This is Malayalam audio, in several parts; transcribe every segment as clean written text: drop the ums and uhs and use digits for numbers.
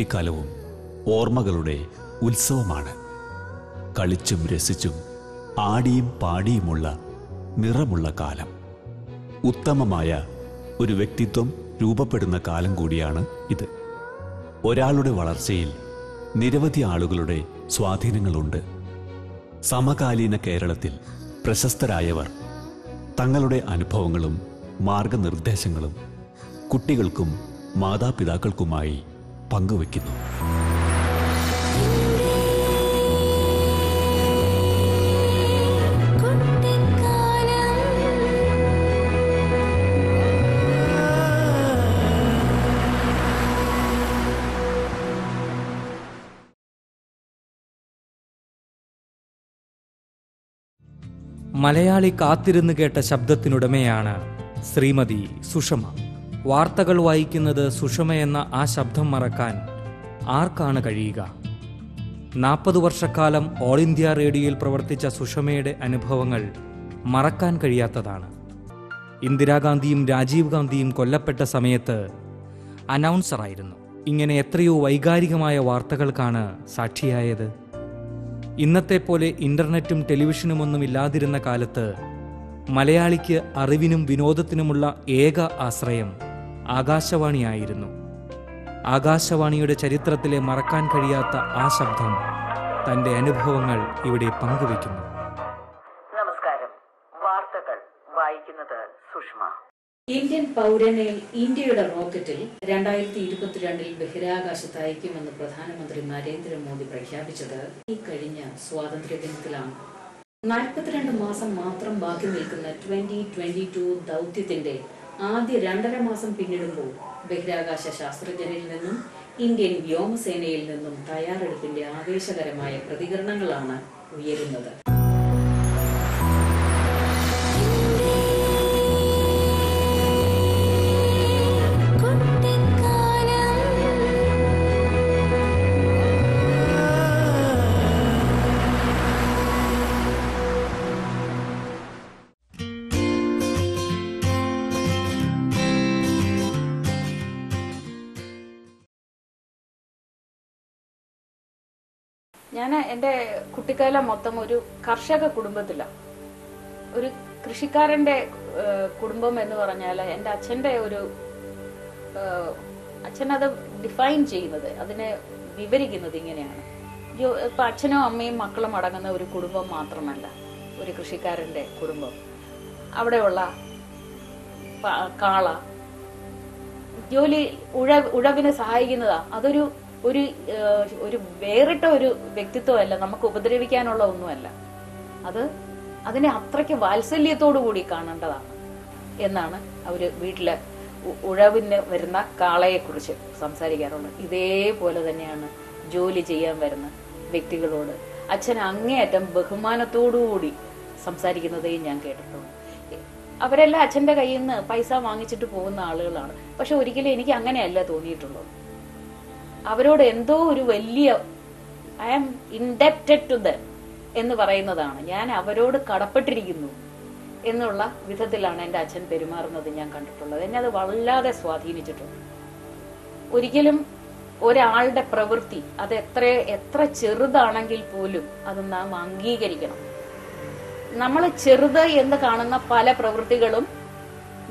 കുട്ടിക്കാലവും ഓർമ്മകളുടെ ഉത്സവമാണ്. കളിച്ചും രസിച്ചും ആടിയും പാടിയുമുള്ള നിറമുള്ള കാലം, ഉത്തമമായ ഒരു വ്യക്തിത്വം രൂപപ്പെടുന്ന കാലം കൂടിയാണ് ഇത്. ഒരാളുടെ വളർച്ചയിൽ നിരവധി ആളുകളുടെ സ്വാധീനങ്ങളുണ്ട്. സമകാലീന കേരളത്തിൽ പ്രശസ്തരായവർ തങ്ങളുടെ അനുഭവങ്ങളും മാർഗനിർദ്ദേശങ്ങളും കുട്ടികൾക്കും മാതാപിതാക്കൾക്കുമായി പങ്കുവയ്ക്കുന്നു. മലയാളി കാത്തിരുന്നു കേട്ട ശബ്ദത്തിനുടമയാണ് ശ്രീമതി സുഷമ. വാർത്തകൾ വായിക്കുന്നത് സുഷമ എന്ന ആ ശബ്ദം മറക്കാൻ ആർക്കാണ് കഴിയുക? 40 വർഷക്കാലം ഓൾ ഇന്ത്യ റേഡിയോയിൽ പ്രവർത്തിച്ച സുഷമയുടെ അനുഭവങ്ങൾ മറക്കാൻ കഴിയാത്തതാണ്. ഇന്ദിരാഗാന്ധിയും രാജീവ് ഗാന്ധിയും കൊല്ലപ്പെട്ട സമയത്ത് അനൗൺസറായിരുന്നു. ഇങ്ങനെ എത്രയോ വൈകാരികമായ വാർത്തകൾക്കാണ് സാക്ഷിയായത്. ഇന്നത്തെ പോലെ ഇൻ്റർനെറ്റും ടെലിവിഷനുമൊന്നും ഇല്ലാതിരുന്ന കാലത്ത് മലയാളിക്ക് അറിവിനും വിനോദത്തിനുമുള്ള ഏക ആശ്രയം ആകാശവാണിയായിരുന്നു. ആകാശവാണിയുടെ ചരിത്രത്തിലെ മറക്കാൻ കഴിയാത്ത ആ ശബ്ദം തൻ്റെ അനുഭവങ്ങൾ ഇവിടെ പങ്കുവയ്ക്കുന്നു. നമസ്കാരം. വാർത്തകൾ വായിക്കുന്നത് സുഷമ. ഇന്ത്യൻ പൗരനെ ഇന്ത്യയുടെ റോക്കറ്റിൽ 2022 ബഹിരാകാശത്ത് അയക്കുമെന്ന് പ്രധാനമന്ത്രി നരേന്ദ്രമോദി പ്രഖ്യാപിച്ചത് ഈ കഴിഞ്ഞ സ്വാതന്ത്ര്യ ദിനത്തിലാണ്. 42 മാസം മാത്രം ബാക്കി നിൽക്കുന്ന 2022 ദൗത്യത്തിന്റെ ആദ്യ 2.5 മാസം പിന്നിടുമ്പോൾ ബഹിരാകാശ ശാസ്ത്രജ്ഞരിൽ നിന്നും ഇന്ത്യൻ വ്യോമസേനയിൽ നിന്നും തയ്യാറെടുപ്പിന്റെ ആവേശകരമായ പ്രതികരണങ്ങളാണ് ഉയരുന്നത്. ഞാൻ എൻ്റെ കുട്ടിക്കാലം മൊത്തം ഒരു കർഷക കുടുംബത്തിലാണ്. ഒരു കൃഷിക്കാരൻ്റെ കുടുംബം എന്ന് പറഞ്ഞാൽ എൻ്റെ അച്ഛനത് ഡിഫൈൻ ചെയ്യുന്നത്, അതിനെ വിവരിക്കുന്നത് ഇങ്ങനെയാണ്. ഇപ്പം അച്ഛനും അമ്മയും മക്കളും അടങ്ങുന്ന ഒരു കുടുംബം മാത്രമല്ല ഒരു കൃഷിക്കാരൻ്റെ കുടുംബം. അവിടെയുള്ള കാള ജോലി, ഉഴവിനെ സഹായിക്കുന്നതാണ്. അതൊരു ഒരു ഒരു വേറിട്ട ഒരു വ്യക്തിത്വമല്ല, നമുക്ക് ഉപദ്രവിക്കാനുള്ള ഒന്നുമല്ല. അതിനെ അത്രയ്ക്ക് വാത്സല്യത്തോടു കൂടി കാണേണ്ടതാണ് എന്നാണ് അവർ വീട്ടിലെ ഉഴവിന് വരുന്ന കാളയെക്കുറിച്ച് സംസാരിക്കാറുള്ളത്. ഇതേപോലെ തന്നെയാണ് ജോലി ചെയ്യാൻ വരുന്ന വ്യക്തികളോട് അച്ഛൻ അങ്ങേയറ്റം ബഹുമാനത്തോടുകൂടി സംസാരിക്കുന്നതേ ഞാൻ കേട്ടിട്ടുള്ളൂ. അവരെല്ലാം അച്ഛൻ്റെ കയ്യിൽ നിന്ന് പൈസ വാങ്ങിച്ചിട്ട് പോകുന്ന ആളുകളാണ്. പക്ഷെ ഒരിക്കലും എനിക്ക് അങ്ങനെയല്ല തോന്നിയിട്ടുള്ളത്. അവരോട് എന്തോ ഒരു വലിയ I am indebted to them എന്ന് പറയുന്നതാണ്, ഞാൻ അവരോട് കടപ്പെട്ടിരിക്കുന്നു എന്നുള്ള വിധത്തിലാണ് എൻ്റെ അച്ഛൻ പെരുമാറുന്നത് ഞാൻ കണ്ടിട്ടുള്ളത്. എന്നെ അത് വല്ലാതെ സ്വാധീനിച്ചിട്ടുണ്ട്. ഒരിക്കലും ഒരാളുടെ പ്രവൃത്തി അത് എത്ര ചെറുതാണെങ്കിൽ പോലും അത് നാം അംഗീകരിക്കണം. നമ്മൾ ചെറുത് എന്ന് കാണുന്ന പല പ്രവൃത്തികളും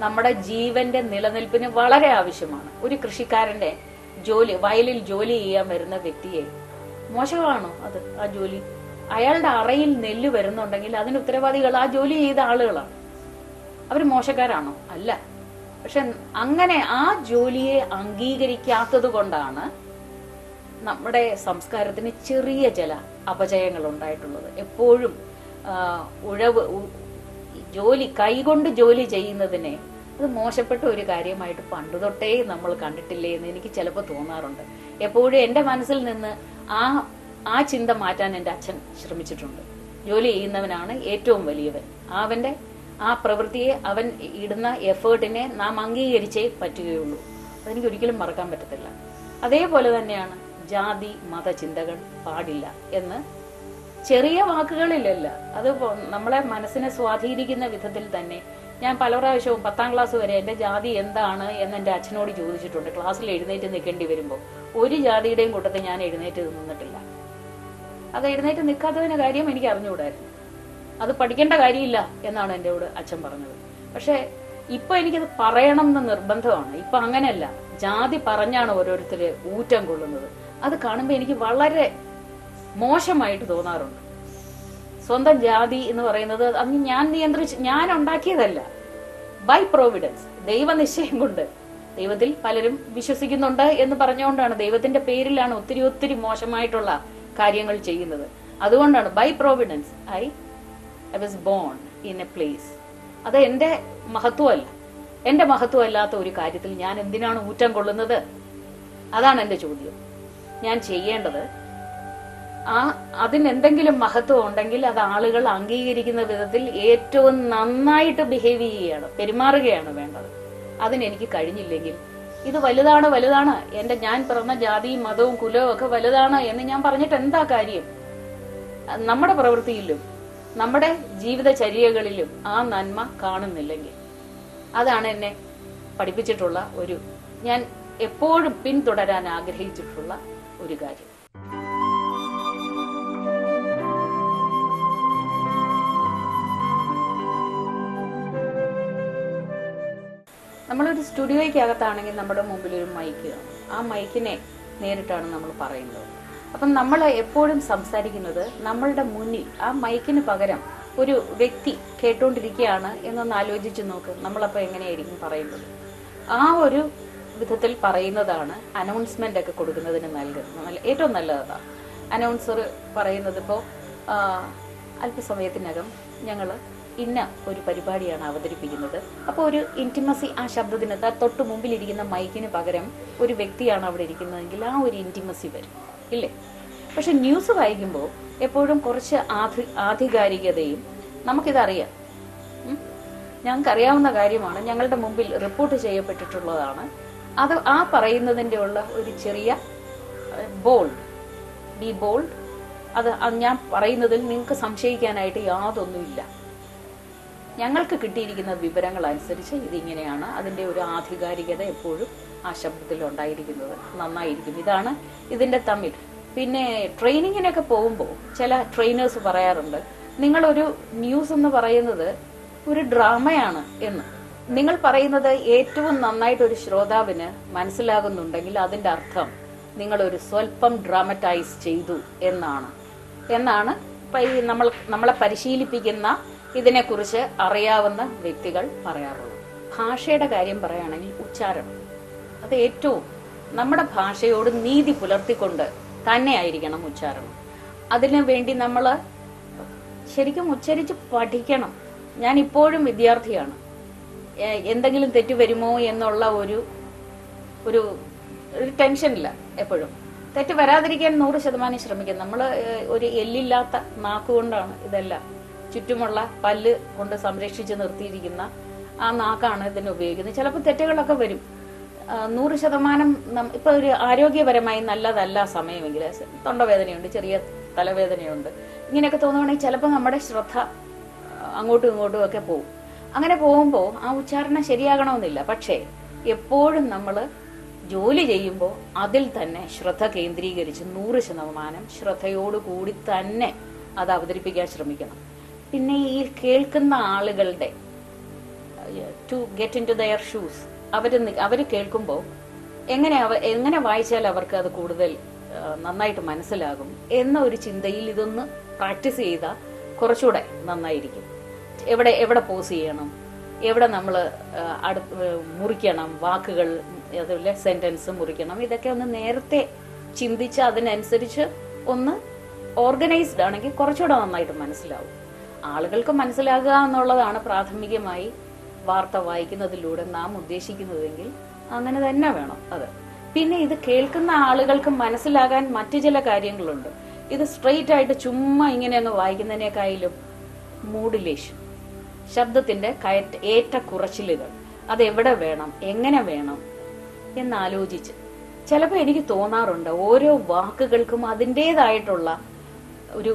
നമ്മുടെ ജീവന്റെ നിലനിൽപ്പിന് വളരെ ആവശ്യമാണ്. ഒരു കൃഷിക്കാരന്റെ ജോലി, വയലിൽ ജോലി ചെയ്യാൻ വരുന്ന വ്യക്തിയെ മോശമാണോ അത്? ആ ജോലി, അയാളുടെ അറയിൽ നെല്ല് വരുന്നുണ്ടെങ്കിൽ അതിന് ഉത്തരവാദികൾ ആ ജോലി ചെയ്ത ആളുകളാണ്. അവർ മോശക്കാരാണോ? അല്ല. പക്ഷെ അങ്ങനെ ആ ജോലിയെ അംഗീകരിക്കാത്തത് കൊണ്ടാണ് നമ്മുടെ സംസ്കാരത്തിന് ചെറിയ ചില അപജയങ്ങൾ ഉണ്ടായിട്ടുള്ളത്. എപ്പോഴും ജോലി കൈകൊണ്ട് ജോലി ചെയ്യുന്നതിനെ അത് മോശപ്പെട്ട ഒരു കാര്യമായിട്ട് പണ്ട് തൊട്ടേ നമ്മൾ കണ്ടിട്ടില്ലേ എന്ന് എനിക്ക് ചിലപ്പോൾ തോന്നാറുണ്ട്. എപ്പോഴും എൻ്റെ മനസ്സിൽ നിന്ന് ആ ചിന്ത മാറ്റാൻ എൻ്റെ അച്ഛൻ ശ്രമിച്ചിട്ടുണ്ട്. ജോലി ചെയ്യുന്നവനാണ് ഏറ്റവും വലിയവൻ, അവൻ്റെ ആ പ്രവൃത്തിയെ, അവൻ ഇടുന്ന എഫേർട്ടിനെ നാം അംഗീകരിച്ചേ പറ്റുകയുള്ളൂ. അതെനിക്ക് ഒരിക്കലും മറക്കാൻ പറ്റത്തില്ല. അതേപോലെ തന്നെയാണ് ജാതി മത ചിന്തകൾ പാടില്ല എന്ന് ചെറിയ വാക്കുകളിലല്ല, അത് നമ്മളെ മനസ്സിനെ സ്വാധീനിക്കുന്ന വിധത്തിൽ തന്നെ ഞാൻ പല പ്രാവശ്യവും 10ാം ക്ലാസ് വരെ എൻ്റെ ജാതി എന്താണ് എന്ന് എൻ്റെ അച്ഛനോട് ചോദിച്ചിട്ടുണ്ട്. ക്ലാസ്സിൽ എഴുന്നേറ്റ് നിൽക്കേണ്ടി വരുമ്പോൾ ഒരു ജാതിയുടെയും കൂട്ടത്തിൽ ഞാൻ എഴുന്നേറ്റ് നിന്നിട്ടില്ല. അത് എഴുന്നേറ്റ് നിൽക്കാത്തതിന് കാര്യം എനിക്ക് അറിഞ്ഞുകൂടായിരുന്നു. അത് പഠിക്കേണ്ട കാര്യമില്ല എന്നാണ് എൻ്റെ കൂടെ അച്ഛൻ പറഞ്ഞത്. പക്ഷെ ഇപ്പൊ എനിക്കത് പറയണം എന്ന നിർബന്ധമാണ്. ഇപ്പൊ അങ്ങനെയല്ല, ജാതി പറഞ്ഞാണ് ഓരോരുത്തര് ഊറ്റം കൊള്ളുന്നത്. അത് കാണുമ്പോൾ എനിക്ക് വളരെ മോശമായിട്ട് തോന്നാറുണ്ട്. സ്വന്തം ജാതി എന്ന് പറയുന്നത് അന്ന് ഞാൻ നിയന്ത്രിച്ച് ഞാൻ ഉണ്ടാക്കിയതല്ല, ബൈ പ്രോവിഡൻസ്, ദൈവനിശ്ചയം കൊണ്ട്. ദൈവത്തിൽ പലരും വിശ്വസിക്കുന്നുണ്ട് എന്ന് പറഞ്ഞുകൊണ്ടാണ്, ദൈവത്തിന്റെ പേരിലാണ് ഒത്തിരി ഒത്തിരി മോശമായിട്ടുള്ള കാര്യങ്ങൾ ചെയ്യുന്നത്. അതുകൊണ്ടാണ് by providence I was born in a place. അത് എന്റെ മഹത്വമല്ല, എന്റെ മഹത്വമല്ലാത്ത ഒരു കാര്യത്തിൽ ഞാൻ എന്തിനാണ് ഊറ്റം കൊള്ളുന്നത്? അതാണ് എന്റെ ചോദ്യം. ഞാൻ ചെയ്യേണ്ടത് അതിനെന്തെങ്കിലും മഹത്വം ഉണ്ടെങ്കിൽ അത് ആളുകൾ അംഗീകരിക്കുന്ന വിധത്തിൽ ഏറ്റവും നന്നായിട്ട് ബിഹേവ് ചെയ്യുകയാണ്, പെരുമാറുകയാണ് വേണ്ടത്. അതിനെനിക്ക് കഴിഞ്ഞില്ലെങ്കിൽ ഇത് വലുതാണ് വലുതാണ്, എന്റെ ഞാൻ പിറന്ന ജാതിയും മതവും കുലവും ഒക്കെ വലുതാണ് എന്ന് ഞാൻ പറഞ്ഞിട്ട് എന്താ കാര്യം? നമ്മുടെ പ്രവൃത്തിയിലും നമ്മുടെ ജീവിതചര്യകളിലും ആ നന്മ കാണുന്നില്ലെങ്കിൽ, അതാണ് എന്നെ പഠിപ്പിച്ചിട്ടുള്ള ഒരു, ഞാൻ എപ്പോഴും പിന്തുടരാൻ ആഗ്രഹിച്ചിട്ടുള്ള ഒരു കാര്യം. നമ്മളൊരു സ്റ്റുഡിയോയ്ക്കകത്താണെങ്കിൽ നമ്മുടെ മുമ്പിൽ ഒരു മൈക്ക് കാണും. ആ മൈക്കിനെ നേരിട്ടാണ് നമ്മൾ പറയുന്നത്. അപ്പം നമ്മൾ എപ്പോഴും സംസാരിക്കുന്നത് നമ്മളുടെ മുന്നിൽ ആ മൈക്കിന് പകരം ഒരു വ്യക്തി കേട്ടുകൊണ്ടിരിക്കുകയാണ് എന്നൊന്ന് ആലോചിച്ച് നോക്ക്. നമ്മളപ്പോൾ എങ്ങനെയായിരിക്കും പറയുന്നത്? ആ ഒരു വിധത്തിൽ പറയുന്നതാണ് അനൗൺസ്മെൻ്റ് ഒക്കെ കൊടുക്കുന്നതിന് നൽകുന്നത് ഏറ്റവും നല്ലതാണ്. അനൗൺസർ പറയുന്നത്, ഇപ്പോൾ അല്പസമയത്തിനകം ഞങ്ങൾ ഇന്ന ഒരു പരിപാടിയാണ് അവതരിപ്പിക്കുന്നത്. അപ്പോൾ ഒരു ഇൻറ്റിമസി, ആ ശബ്ദത്തിന് തൊട്ട് മുമ്പിലിരിക്കുന്ന മൈക്കിന് പകരം ഒരു വ്യക്തിയാണ് അവിടെ ഇരിക്കുന്നതെങ്കിൽ ആ ഒരു ഇൻറ്റിമസി വരും, ഇല്ലേ? പക്ഷെ ന്യൂസ് വായിക്കുമ്പോൾ എപ്പോഴും കുറച്ച് ആധികാരികതയും, നമുക്കിതറിയാം, ഞങ്ങൾക്കറിയാവുന്ന കാര്യമാണ്, ഞങ്ങളുടെ മുമ്പിൽ റിപ്പോർട്ട് ചെയ്യപ്പെട്ടിട്ടുള്ളതാണ്. അത് ആ പറയുന്നതിൻ്റെ ഉള്ള ഒരു ചെറിയ ബോൾഡ്, ബി ബോൾഡ്, അത് ഞാൻ പറയുന്നതിൽ നിങ്ങൾക്ക് സംശയിക്കാനായിട്ട് യാതൊന്നുമില്ല. ഞങ്ങൾക്ക് കിട്ടിയിരിക്കുന്ന വിവരങ്ങൾ അനുസരിച്ച് ഇതിങ്ങനെയാണ്. അതിൻ്റെ ഒരു ആധികാരികത എപ്പോഴും ആ ശബ്ദത്തിൽ ഉണ്ടായിരിക്കുന്നത് നന്നായിരിക്കും. ഇതാണ് ഇതിൻ്റെ തമിഴ്. പിന്നെ ട്രെയിനിങ്ങിനൊക്കെ പോകുമ്പോൾ ചില ട്രെയിനേഴ്സ് പറയാറുണ്ട്, നിങ്ങളൊരു ന്യൂസ് എന്ന് പറയുന്നത് ഒരു ഡ്രാമയാണ് എന്ന്. നിങ്ങൾ പറയുന്നത് ഏറ്റവും നന്നായിട്ടൊരു ശ്രോതാവിന് മനസ്സിലാകുന്നുണ്ടെങ്കിൽ അതിൻ്റെ അർത്ഥം നിങ്ങളൊരു സ്വല്പം ഡ്രാമറ്റൈസ് ചെയ്തു എന്നാണ് നമ്മളെ പരിശീലിപ്പിക്കുന്ന, ഇതിനെക്കുറിച്ച് അറിയാവുന്ന വ്യക്തികൾ പറയാറുള്ളൂ. ഭാഷയുടെ കാര്യം പറയുകയാണെങ്കിൽ ഉച്ചാരണം, അത് ഏറ്റവും നമ്മുടെ ഭാഷയോട് നീതി പുലർത്തിക്കൊണ്ട് തന്നെയായിരിക്കണം ഉച്ചാരണം. അതിനു വേണ്ടി നമ്മൾ ശരിക്കും ഉച്ചരിച്ച് പഠിക്കണം. ഞാൻ ഇപ്പോഴും വിദ്യാർത്ഥിയാണ്. എന്തെങ്കിലും തെറ്റ് വരുമോ എന്നുള്ള ഒരു ടെൻഷനില്ല. എപ്പോഴും തെറ്റ് വരാതിരിക്കാൻ 100% ശ്രമിക്കാം. നമ്മൾ ഒരു എല്ലില്ലാത്ത നാക്കുകൊണ്ടാണ് ഇതെല്ലാം, ചുറ്റുമുള്ള പല്ല് കൊണ്ട് സംരക്ഷിച്ച് നിർത്തിയിരിക്കുന്ന ആ നാക്കാണ് ഇതിന് ഉപയോഗിക്കുന്നത്. ചിലപ്പോൾ തെറ്റുകളൊക്കെ വരും. 100% ഇപ്പൊ ഒരു ആരോഗ്യപരമായി നല്ലതല്ല സമയമെങ്കിൽ തൊണ്ടവേദനയുണ്ട്, ചെറിയ തലവേദനയുണ്ട്, ഇങ്ങനെയൊക്കെ തോന്നുകയാണെങ്കിൽ ചിലപ്പോൾ നമ്മുടെ ശ്രദ്ധ അങ്ങോട്ടും ഇങ്ങോട്ടും ഒക്കെ പോകും. അങ്ങനെ പോകുമ്പോൾ ആ ഉച്ചാരണം ശരിയാകണമെന്നില്ല. പക്ഷേ എപ്പോഴും നമ്മൾ ജോലി ചെയ്യുമ്പോൾ അതിൽ തന്നെ ശ്രദ്ധ കേന്ദ്രീകരിച്ച് 100% ശ്രദ്ധയോടുകൂടി തന്നെ അത് അവതരിപ്പിക്കാൻ ശ്രമിക്കണം. പിന്നെ ഈ കേൾക്കുന്ന ആളുകളുടെ to get into their shoes, അവർ കേൾക്കുമ്പോൾ എങ്ങനെ വായിച്ചാൽ അവർക്ക് അത് കൂടുതൽ നന്നായിട്ട് മനസ്സിലാകും എന്ന ഒരു ചിന്തയിൽ ഇതൊന്ന് പ്രാക്ടീസ് ചെയ്താൽ കുറച്ചുകൂടെ നന്നായിരിക്കും. എവിടെ പോസ് ചെയ്യണം, എവിടെ നമ്മൾ മുറിക്കണം, വാക്കുകൾ അതുപോലെ സെൻറ്റൻസ് മുറിക്കണം, ഇതൊക്കെ ഒന്ന് നേരത്തെ ചിന്തിച്ച് അതിനനുസരിച്ച് ഒന്ന് ഓർഗനൈസ്ഡ് ആണെങ്കിൽ കുറച്ചുകൂടെ നന്നായിട്ട് മനസ്സിലാവും. ആളുകൾക്ക് മനസ്സിലാകുക എന്നുള്ളതാണ് പ്രാഥമികമായി വാർത്ത വായിക്കുന്നതിലൂടെ നാം ഉദ്ദേശിക്കുന്നതെങ്കിൽ അങ്ങനെ തന്നെ വേണം അത്. പിന്നെ ഇത് കേൾക്കുന്ന ആളുകൾക്ക് മനസ്സിലാകാൻ മറ്റു ചില കാര്യങ്ങളുണ്ട്. ഇത് സ്ട്രെയിറ്റ് ആയിട്ട് ചുമ്മാ ഇങ്ങനെയൊന്ന് വായിക്കുന്നതിനേക്കാളും മോഡുലേഷൻ, ശബ്ദത്തിന്റെ ഏറ്റക്കുറച്ചിലുകൾ, അതെവിടെ വേണം, എങ്ങനെ വേണം എന്നാലോചിച്ച് ചിലപ്പോൾ എനിക്ക് തോന്നാറുണ്ട് ഓരോ വാക്കുകൾക്കും അതിൻ്റെതായിട്ടുള്ള ഒരു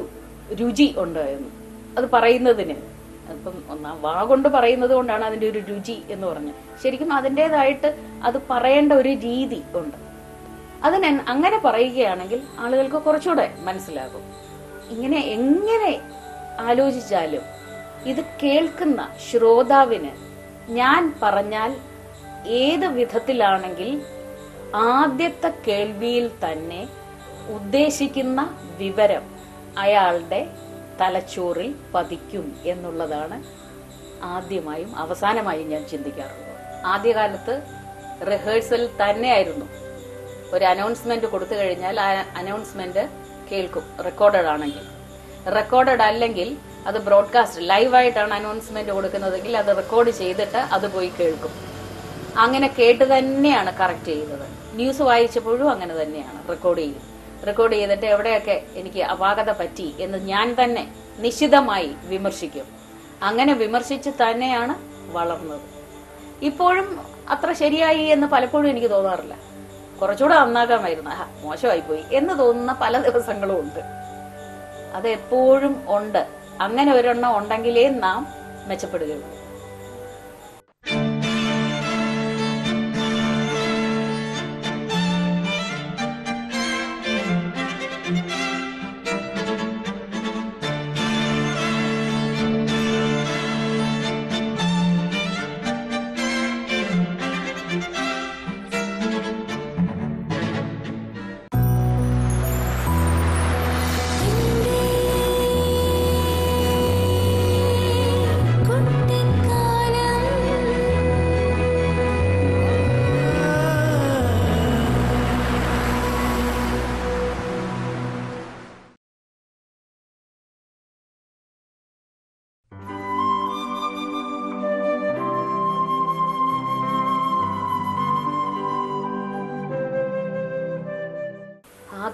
രുചി ഉണ്ടായിരുന്നു അത് പറയുന്നതിന്. ഇപ്പം വാ കൊണ്ട് പറയുന്നത് കൊണ്ടാണ് അതിൻ്റെ ഒരു രുചി എന്ന് പറഞ്ഞത്. ശരിക്കും അതിൻ്റെതായിട്ട് അത് പറയേണ്ട ഒരു രീതി ഉണ്ട്. അത് ഞാൻ അങ്ങനെ പറയുകയാണെങ്കിൽ ആളുകൾക്ക് കുറച്ചുകൂടെ മനസ്സിലാകും. ഇങ്ങനെ എങ്ങനെ ആലോചിച്ചാലും ഇത് കേൾക്കുന്ന ശ്രോതാവിന് ഞാൻ പറഞ്ഞാൽ ഏത് വിധത്തിലാണെങ്കിൽ ആദ്യത്തെ കേൾവിയിൽ തന്നെ ഉദ്ദേശിക്കുന്ന വിവരം അയാളുടെ തലച്ചോറിൽ പതിക്കും എന്നുള്ളതാണ് ആദ്യമായും അവസാനമായും ഞാൻ ചിന്തിക്കാറുള്ളത്. ആദ്യകാലത്ത് റിഹേഴ്സൽ തന്നെയായിരുന്നു. ഒരു അനൗൺസ്മെന്റ് കൊടുത്തു കഴിഞ്ഞാൽ ആ അനൗൺസ്മെന്റ് കേൾക്കും, റെക്കോർഡഡ് ആണെങ്കിൽ. റെക്കോർഡഡ് അല്ലെങ്കിൽ അത് ബ്രോഡ്കാസ്റ്റ് ലൈവായിട്ടാണ് അനൗൺസ്മെന്റ് കൊടുക്കുന്നതെങ്കിൽ അത് റെക്കോർഡ് ചെയ്തിട്ട് അത് പോയി കേൾക്കും. അങ്ങനെ കേട്ട് തന്നെയാണ് കറക്റ്റ് ചെയ്തത്. ന്യൂസ് വായിച്ചപ്പോഴും അങ്ങനെ തന്നെയാണ് റെക്കോർഡ് ചെയ്യും. റെക്കോർഡ് ചെയ്തിട്ട് എവിടെയൊക്കെ എനിക്ക് അപാകത പറ്റി എന്ന് ഞാൻ തന്നെ നിശ്ചിതമായി വിമർശിക്കും. അങ്ങനെ വിമർശിച്ച് തന്നെയാണ് വളർന്നത്. ഇപ്പോഴും അത്ര ശരിയായി എന്ന് പലപ്പോഴും എനിക്ക് തോന്നാറില്ല. കുറച്ചുകൂടെ നന്നാകാമായിരുന്നു, മോശമായിപ്പോയി എന്ന് തോന്നുന്ന പല ദിവസങ്ങളും ഉണ്ട്. അത് എപ്പോഴും ഉണ്ട്. അങ്ങനെ ഒരെണ്ണം ഉണ്ടെങ്കിലേ നാം മെച്ചപ്പെടുകയുള്ളൂ.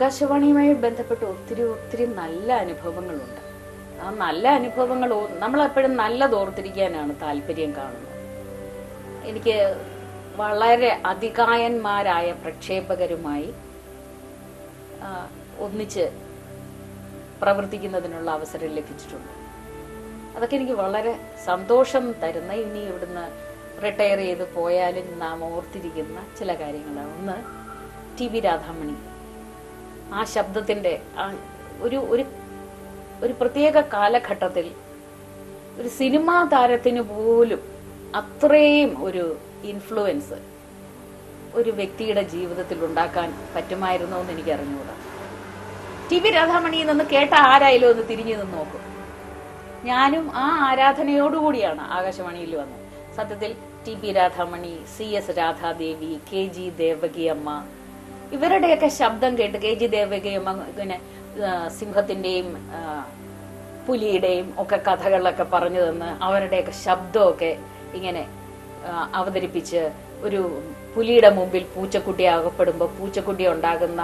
ആകാശവാണിയുമായി ബന്ധപ്പെട്ട് ഒത്തിരി ഒത്തിരി നല്ല അനുഭവങ്ങളുണ്ട്. ആ നല്ല അനുഭവങ്ങൾ നമ്മളെപ്പോഴും നല്ലത് ഓർത്തിരിക്കാനാണ് താല്പര്യം കാണുന്നത്. എനിക്ക് വളരെ അധികായന്മാരായ പ്രക്ഷേപകരുമായി ഒന്നിച്ച് പ്രവർത്തിക്കുന്നതിനുള്ള അവസരം ലഭിച്ചിട്ടുണ്ട്. അതൊക്കെ എനിക്ക് വളരെ സന്തോഷം തരുന്ന, ഇനി ഇവിടുന്ന് റിട്ടയർ ചെയ്ത് പോയാലും നാം ഓർത്തിരിക്കുന്ന ചില കാര്യങ്ങളാണ്. ഒന്ന്, ടി വി രാധാമണി. ആ ശബ്ദത്തിൻ്റെ ആ ഒരു ഒരു പ്രത്യേക കാലഘട്ടത്തിൽ ഒരു സിനിമാ താരത്തിന് പോലും അത്രയും ഒരു ഇൻഫ്ലുവൻസ് ഒരു വ്യക്തിയുടെ ജീവിതത്തിൽ ഉണ്ടാക്കാൻ പറ്റുമായിരുന്നോ എന്ന് എനിക്കറിഞ്ഞുകൂടാ. ടി വി രാധാമണിയിൽ നിന്ന് കേട്ട ആരായാലും ഒന്ന് തിരിഞ്ഞു നിന്ന് നോക്കും. ഞാനും ആ ആരാധനയോടുകൂടിയാണ് ആകാശവാണിയിൽ വന്നത്. സത്യത്തിൽ T P Radhamani, C S Radhadevi, K G Devaki Amma, ഇവരുടെയൊക്കെ ശബ്ദം കേട്ട്, കെ ജി ദേവകയും ഇങ്ങനെ സിംഹത്തിൻ്റെയും പുലിയുടെയും ഒക്കെ കഥകളിലൊക്കെ പറഞ്ഞു തന്ന് അവരുടെയൊക്കെ ശബ്ദമൊക്കെ ഇങ്ങനെ അവതരിപ്പിച്ച്, ഒരു പുലിയുടെ മുമ്പിൽ പൂച്ചക്കുട്ടി അകപ്പെടുമ്പോൾ പൂച്ചക്കുട്ടി ഉണ്ടാകുന്ന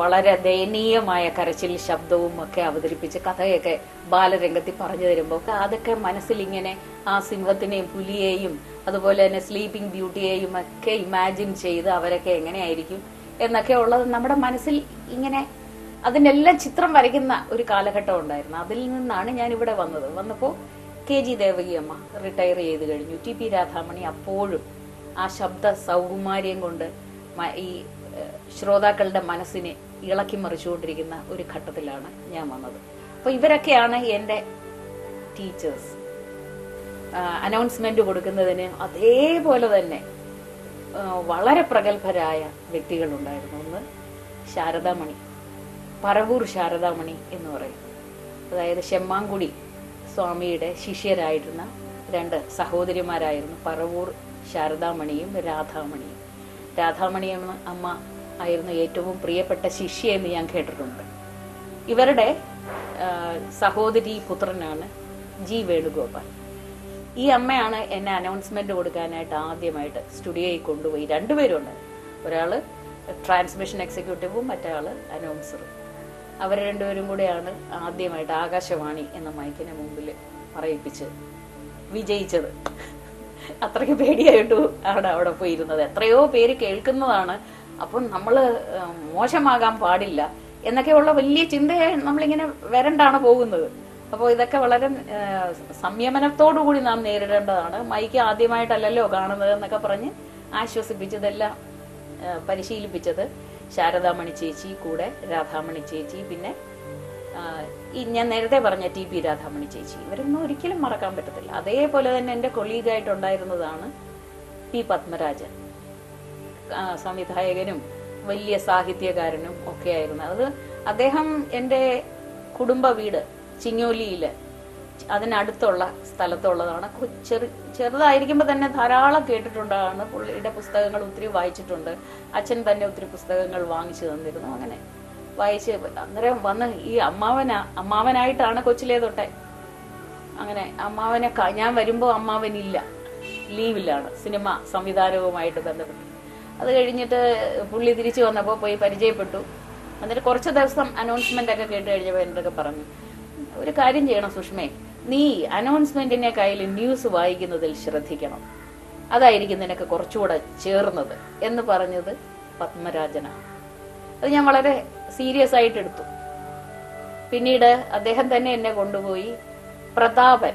വളരെ ദയനീയമായ കരച്ചിൽ ശബ്ദവും ഒക്കെ അവതരിപ്പിച്ച് കഥയൊക്കെ ബാലരംഗത്തിൽ പറഞ്ഞു തരുമ്പോൾ ഒക്കെ അതൊക്കെ മനസ്സിലിങ്ങനെ ആ സിംഹത്തിനെയും പുലിയെയും അതുപോലെ തന്നെ സ്ലീപ്പിംഗ് ബ്യൂട്ടിയെയും ഒക്കെ ഇമാജിൻ ചെയ്ത് അവരൊക്കെ എങ്ങനെയായിരിക്കും എന്നൊക്കെ ഉള്ളത് നമ്മുടെ മനസ്സിൽ ഇങ്ങനെ അതിനെല്ലാം ചിത്രം വരയ്ക്കുന്ന ഒരു കാലഘട്ടം ഉണ്ടായിരുന്നു. അതിൽ നിന്നാണ് ഞാൻ ഇവിടെ വന്നത്. വന്നപ്പോൾ കെ ജി ദേവകിയമ്മ റിട്ടയർ ചെയ്ത് കഴിഞ്ഞു. ടി പി രാധാമണി അപ്പോഴും ആ ശബ്ദ സൗകുമാര്യം കൊണ്ട് ഈ ശ്രോതാക്കളുടെ മനസ്സിനെ ഇളക്കി മറിച്ചുകൊണ്ടിരിക്കുന്ന ഒരു ഘട്ടത്തിലാണ് ഞാൻ വന്നത്. അപ്പോൾ ഇവരൊക്കെയാണ് എൻ്റെ ടീച്ചേഴ്സ്. അനൗൺസ്മെന്റ് കൊടുക്കുന്നതിന് അതേപോലെ തന്നെ വളരെ പ്രഗത്ഭരായ വ്യക്തികളുണ്ടായിരുന്നു. ഒന്ന് ശാരദാമണി, പറവൂർ ശാരദാമണി എന്ന് പറയും. അതായത് ശെമ്മാങ്കുടി സ്വാമിയുടെ ശിഷ്യരായിരുന്ന രണ്ട് സഹോദരിമാരായിരുന്നു പറവൂർ ശാരദാമണിയും രാധാമണിയും. രാധാമണി അമ്മ ആയിരുന്നു ഏറ്റവും പ്രിയപ്പെട്ട ശിഷ്യ എന്ന് ഞാൻ കേട്ടിട്ടുണ്ട്. ഇവരുടെ സഹോദരി പുത്രനാണ് ജി വേണുഗോപാൽ. ഈ അമ്മയാണ് എന്നെ അനൗൺസ്മെന്റ് കൊടുക്കാനായിട്ട് ആദ്യമായിട്ട് സ്റ്റുഡിയോയിൽ കൊണ്ടുപോയി. രണ്ടുപേരുണ്ട്, ഒരാള് ട്രാൻസ്മിഷൻ എക്സിക്യൂട്ടീവും മറ്റൊരാള് അനൗൺസറും. അവർ രണ്ടുപേരും കൂടെയാണ് ആദ്യമായിട്ട് ആകാശവാണി എന്ന മൈക്കിന് മുമ്പിൽ പറയിപ്പിച്ച് വിജയിച്ചത്. അത്രയ്ക്ക് പേടിയായിട്ടു അവിടെ പോയിരുന്നത്. എത്രയോ പേര് കേൾക്കുന്നതാണ്, അപ്പം നമ്മള് മോശമാകാൻ പാടില്ല എന്നൊക്കെയുള്ള വലിയ ചിന്തയായി നമ്മളിങ്ങനെ വരണ്ടാണ് പോകുന്നത്. അപ്പോൾ ഇതൊക്കെ വളരെ സംയമനത്തോടുകൂടി നാം നേരിടേണ്ടതാണ്. മൈക്ക് ആദ്യമായിട്ടല്ലല്ലോ കാണുന്നത് എന്നൊക്കെ പറഞ്ഞ് ആശ്വസിപ്പിച്ചതെല്ലാം പരിശീലിപ്പിച്ചത് Sharadamani Chechi, Kuda, Radhamani Chechi, Pinna in Yanere Varna TP Radhamani Chechi. Very no Rikil Marakam Petal. They follow and a colleague I don't die Mazana P. Patmaraja Samith Hayaganum, Vilya Sahitya Garanum, okay, another Adeham and a Kudumba Vida, Chignoli. Other Nadatola, Stalatola, Cherda, I remember than a Tharala catered under Polita Pustangal, three Vaichit under Achan Tanya, three Pustangal Wangish and the Nogane. Vaichit, one Amavan I Tana Cochile the time. Amavana Kanya, Varimbo, Amavanilla, Leavilla, cinema, Samidaro, might have done other getting it a fully rich on a boy, Parijaputu, and the Corsa does some announcement at a catered. I will tell you about the announcement in the news. I will tell you about the announcement in the news. Patmarajana. I will tell you serious item. Pinida, Adehadane Gondogoi, Pratapa.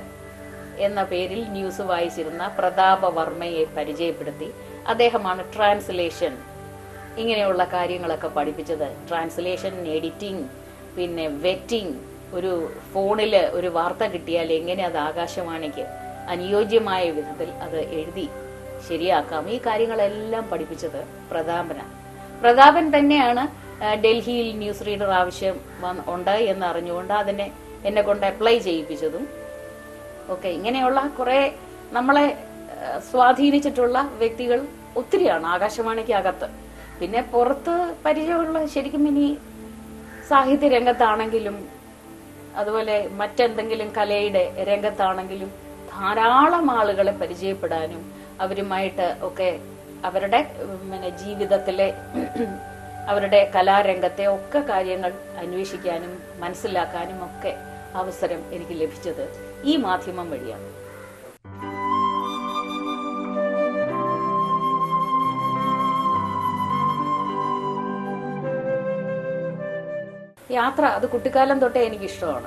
In the peril, news of Isirna, Pratapa Varme Parije Pidati, Adehamana translation. Ingeniola Karinaka Padipicha, translation, editing, Pin vetting. Phone or Varta detailing any other Agashamaniki, and Yojimai with the other Edi Shiriakami carrying a lamp at each other, Pradabana. Pradaban Tanyana, Delhi newsreader Avisham, one onda and Aranjonda, then in a contact play Jaypichadum. Okay, Yeniola, Kore, Namala Swathi Nichatola, Victigal, Utrian, Agashamanaki Agata, Pineporta, Padijola, Shedikimini, Sahiti Rangatanangilum. Otherwise, Matangilum Kalade, Rengatanangilum, Tharala Malagala Perijapadanum, Avrimita, okay, Averade, Menaji with the Tele, Averade, Kala Rengate, Oka Kariangal, Anvishikanum, Mansilla Kanim, okay, Avasaram, Erikil each other. E. Mathima Media. Yatra, the Kutikalam to Tani Gishon.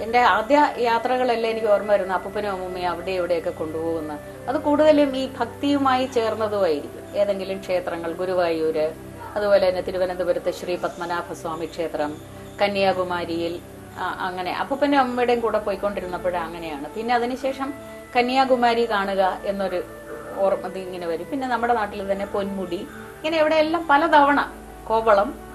And the Adia Yatra Leni or Marana Pupanamia, Deodeka Kunduna. Other Kudalim, Pakti, my Cherna the way, Edangilim Chetrangal, Guruva Yure, otherwise, Nathivan the Bertha Shri Patmanafa Swami Chetram, Kanya Gumariel, Angane, Apupanam, and Kodapoi Continua Padangana, Pina the Nisham, Kanya Gumari Ganaga, in the or in a very pin and Amadatil than a point moody, in every Paladavana, Kobalam.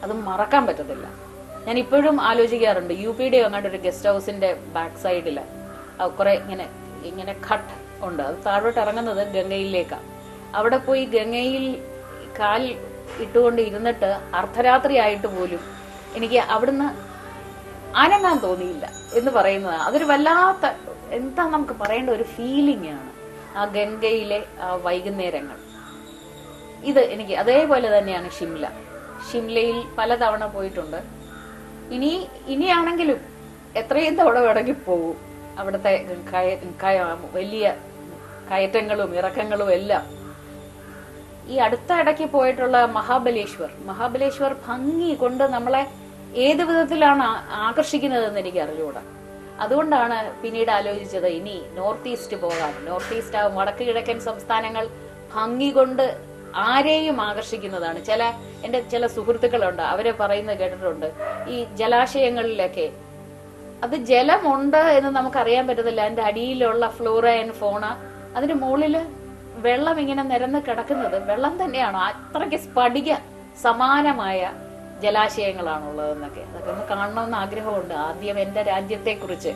That's Marakam better. I am Pudum Alogia and the UP day under a guest house in the backside. A correct in a cut under Sarva Taranga the Gangail Leka. Avadapui Gangail Kal Itu and even the Artharathri I to Volu. In a Avadana Ananadonilla in the Parana. Other Valla Entanam Parand or feeling a Gangaile Viganerangal. Either any other than Yana Shimla. Shimlail, Paladavana Poitunda. Inni Anangalu, a train the Vodavakipo, Avata and Kayam, Velia, Kayatangalo, Mirakangalo Vella. E Adataki poetola, Mahabaleshwar, Mahabaleshwar, Pangi, Kunda Namala, Eda Vidatilana, Akashikina than the Nigarioda. Adundana, Pinidalo is the Inni, Northeast Boga, Northeast Madakirakan substanangal, Pangi Gunda. I am Magashikin than Chella and a Chella Supertikalonda, Avera in the Gatorunda. E. Jalashi Angle Lake. At the Jella Monda in the Namakaria better the land, Adi, Lola, Flora and Fauna, and the Molilla, Vella Mingan and Neran the Katakan, the Vella and Yana, Trakis Padiga, Samana Maya, Jalashi Anglanola, the Kanan Agrihonda, the event that Adjate Kruce,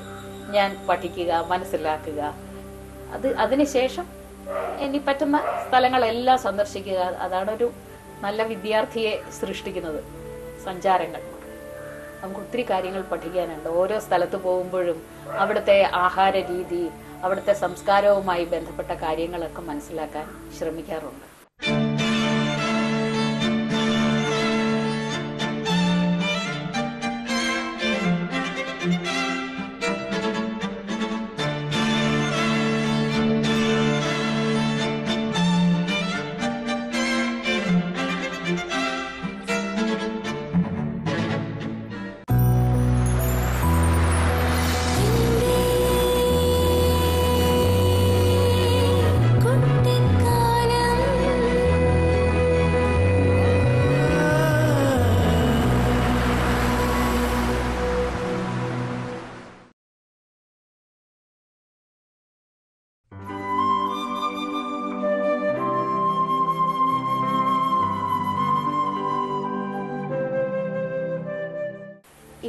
Yan Patikiga, Manasilakiga. Adinishation. Any patama, Stalangalella, Sandarshika, Adadu, Nala Vidyarthi, Srishtikin, Sanjarangal. Amkutri Karinal Patigan and Oro Stalatubo Umburum, Avate Ahara Didi, Avate Samskaro, my Benthapata Karinal, Kamansilaka, Shramika Ronda.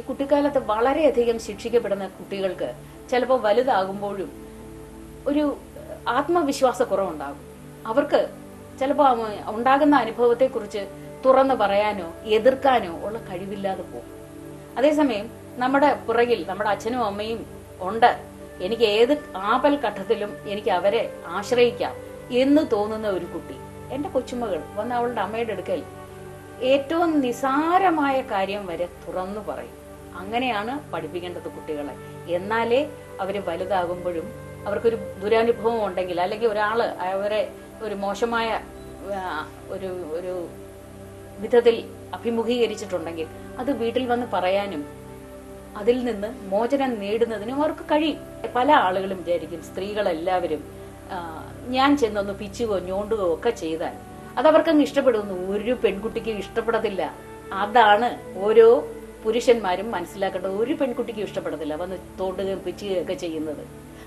കുട്ടിക്കാലത്ത് വളരെയധികം ശിക്ഷിക്കപ്പെടുന്ന കുട്ടികൾക്ക് ചിലപ്പോൾ വലുതാകുമ്പോഴും ഒരു ആത്മവിശ്വാസക്കുറവുണ്ടാകും. അവർക്ക് ചിലപ്പോൾ ഉണ്ടാകുന്ന അനുഭവത്തെക്കുറിച്ച് തുറന്നു പറയാനോ എതിർക്കാനോ ഉള്ള കഴിവില്ലാതെ പോകും. അതേസമയം നമ്മുടെ പുറകിൽ നമ്മുടെ അച്ഛനും അമ്മയും ഉണ്ട്, എനിക്ക് ഏത് ആപൽ ഘട്ടത്തിലും എനിക്ക് അവരെ ആശ്രയിക്കാം എന്ന് തോന്നുന്ന ഒരു കുട്ടി. എന്റെ കൊച്ചുമകൾ വന്ന് അവളുടെ അമ്മയുടെ അടുക്കൽ ഏറ്റവും നിസാരമായ കാര്യം വരെ തുറന്നു പറയും. അങ്ങനെയാണ് പഠിപ്പിക്കേണ്ടത് കുട്ടികളെ. എന്നാലേ അവര് വലുതാകുമ്പോഴും അവർക്കൊരു ദുരനുഭവം ഉണ്ടെങ്കിൽ, അല്ലെങ്കിൽ ഒരാള് അവരെ ഒരു മോശമായ ഒരു ഒരു വിധത്തിൽ അഭിമുഖീകരിച്ചിട്ടുണ്ടെങ്കിൽ അത് വീട്ടിൽ വന്ന് പറയാനും അതിൽ നിന്ന് മോചനം നേടുന്നതിനും അവർക്ക് കഴിയും. പല ആളുകളും വിചാരിക്കും സ്ത്രീകളെല്ലാവരും ഞാൻ ചെന്നൊന്ന് പിച്ചുകോ ഞോണ്ടുകോ ഒക്കെ ചെയ്താൽ അതവർക്കങ്ങ് ഇഷ്ടപ്പെടുന്നു. ഒരു പെൺകുട്ടിക്ക് ഇഷ്ടപ്പെടത്തില്ല. അതാണ് ഓരോ പുരുഷന്മാരും മനസ്സിലാക്കേണ്ടത്. ഒരു പെൺകുട്ടിക്കും ഇഷ്ടപ്പെടത്തില്ല വന്ന് തോണ്ടുകയും പിച്ചുകയും ഒക്കെ ചെയ്യുന്നത്.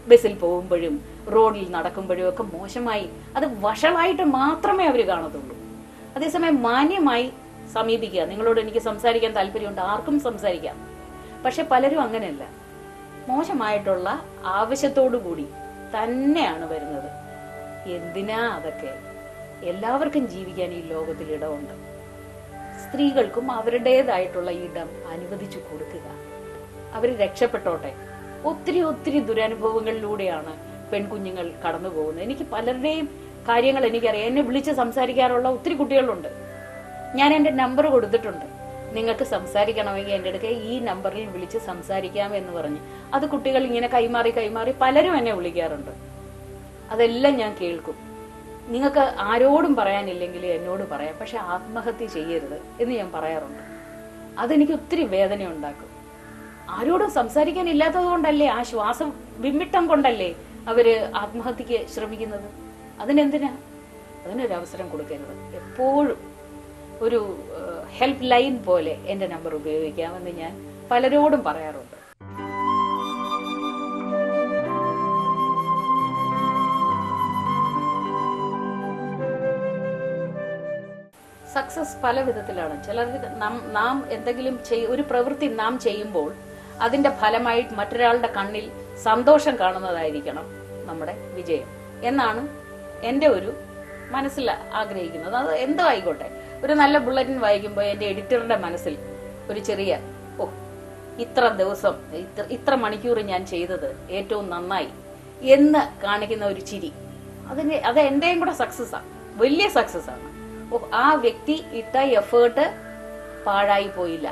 ബസ്സിൽ പോകുമ്പോഴും റോഡിൽ നടക്കുമ്പോഴും ഒക്കെ മോശമായി അത് വഷളായിട്ട് മാത്രമേ അവർ കാണത്തുള്ളൂ. അതേസമയം മാന്യമായി സമീപിക്കുക. നിങ്ങളോട് എനിക്ക് സംസാരിക്കാൻ താല്പര്യമുണ്ട്, ആർക്കും സംസാരിക്കാം. പക്ഷെ പലരും അങ്ങനെയല്ല, മോശമായിട്ടുള്ള ആവശ്യത്തോടു കൂടി തന്നെയാണ് വരുന്നത്. എന്തിനാ അതൊക്കെ? എല്ലാവർക്കും ജീവിക്കാൻ ഈ ലോകത്തിൽ ഇടമുണ്ട്. സ്ത്രീകൾക്കും അവരുടേതായിട്ടുള്ള ഇടം അനുവദിച്ചു കൊടുക്കുക. അവർ രക്ഷപ്പെട്ടോട്ടെ. ഒത്തിരി ഒത്തിരി ദുരനുഭവങ്ങളിലൂടെയാണ് പെൺകുഞ്ഞുങ്ങൾ കടന്നു പോകുന്നത്. എനിക്ക് പലരുടെയും കാര്യങ്ങൾ എനിക്കറിയാം. എന്നെ വിളിച്ച് സംസാരിക്കാറുള്ള ഒത്തിരി കുട്ടികളുണ്ട്. ഞാൻ എൻ്റെ നമ്പർ കൊടുത്തിട്ടുണ്ട്, നിങ്ങൾക്ക് സംസാരിക്കണമെങ്കിൽ എൻ്റെ അടുക്ക ഈ നമ്പറിൽ വിളിച്ച് സംസാരിക്കാം എന്ന് പറഞ്ഞ്. അത് കുട്ടികൾ ഇങ്ങനെ കൈമാറി കൈമാറി പലരും എന്നെ വിളിക്കാറുണ്ട്. അതെല്ലാം ഞാൻ കേൾക്കും. നിങ്ങൾക്ക് ആരോടും പറയാനില്ലെങ്കിൽ എന്നോട് പറയാം, പക്ഷെ ആത്മഹത്യ ചെയ്യരുത് എന്ന് ഞാൻ പറയാറുണ്ട്. അതെനിക്ക് ഒത്തിരി വേദന ഉണ്ടാക്കും. ആരോടും സംസാരിക്കാനില്ലാത്തത് കൊണ്ടല്ലേ, ആ ശ്വാസം വിമ്മിട്ടം കൊണ്ടല്ലേ അവര് ആത്മഹത്യക്ക് ശ്രമിക്കുന്നത്. അതിനെന്തിനാ? അതിനൊരവസരം കൊടുക്കരുത്. എപ്പോഴും ഒരു ഹെൽപ്പ് ലൈൻ പോലെ എൻ്റെ നമ്പർ ഉപയോഗിക്കാമെന്ന് ഞാൻ പലരോടും പറയാറുണ്ട്. സക്സസ് പല വിധത്തിലാണ്. ചിലർ നാം എന്തെങ്കിലും ഒരു പ്രവൃത്തി നാം ചെയ്യുമ്പോൾ അതിന്റെ ഫലമായി മറ്റൊരാളുടെ കണ്ണിൽ സന്തോഷം കാണുന്നതായിരിക്കണം നമ്മുടെ വിജയം എന്നാണ് എൻ്റെ ഒരു മനസ്സിൽ ആഗ്രഹിക്കുന്നത്. അത് എന്തോ ആയിക്കോട്ടെ, ഒരു നല്ല ബുള്ളറ്റിൻ വായിക്കുമ്പോൾ എൻ്റെ എഡിറ്ററുടെ മനസ്സിൽ ഒരു ചെറിയ ഇത്ര ദിവസം ഇത്ര മണിക്കൂർ ഞാൻ ചെയ്തത് ഏറ്റവും നന്നായി എന്ന് കാണിക്കുന്ന ഒരു ചിരി, അത് എൻ്റെയും കൂടെ സക്സസ്സാണ്, വലിയ സക്സസ്സാണ്. ആ വ്യക്തി ഇട്ട എഫേർട്ട് പാഴായി പോയില്ല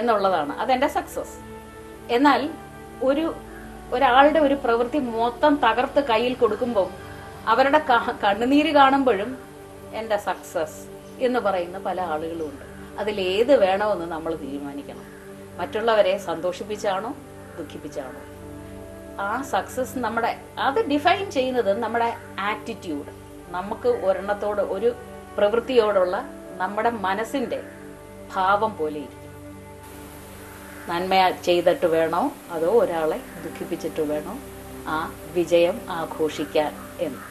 എന്നുള്ളതാണ് അതെന്റെ സക്സസ്. എന്നാൽ ഒരാളുടെ ഒരു പ്രവൃത്തി മൊത്തം തകർത്ത് കയ്യിൽ കൊടുക്കുമ്പോൾ അവരുടെ കണ്ണുനീര് കാണുമ്പോഴും എന്റെ സക്സസ് എന്ന് പറയുന്ന പല ആളുകളും ഉണ്ട്. അതിലേത് വേണമെന്ന് നമ്മൾ തീരുമാനിക്കണം. മറ്റുള്ളവരെ സന്തോഷിപ്പിച്ചാണോ ദുഃഖിപ്പിച്ചാണോ? ആ സക്സസ് നമ്മുടെ അത് ഡിഫൈൻ ചെയ്യുന്നത് നമ്മുടെ ആറ്റിറ്റ്യൂഡ്, നമുക്ക് ഒരെണ്ണത്തോട് ഒരു പ്രവൃത്തിയോടുള്ള നമ്മുടെ മനസ്സിന്റെ ഭാവം പോലെ ഇരിക്കും. നന്മ ചെയ്തിട്ട് വേണോ അതോ ഒരാളെ ദുഃഖിപ്പിച്ചിട്ട് വേണോ ആ വിജയം ആഘോഷിക്കാൻ എന്ന്.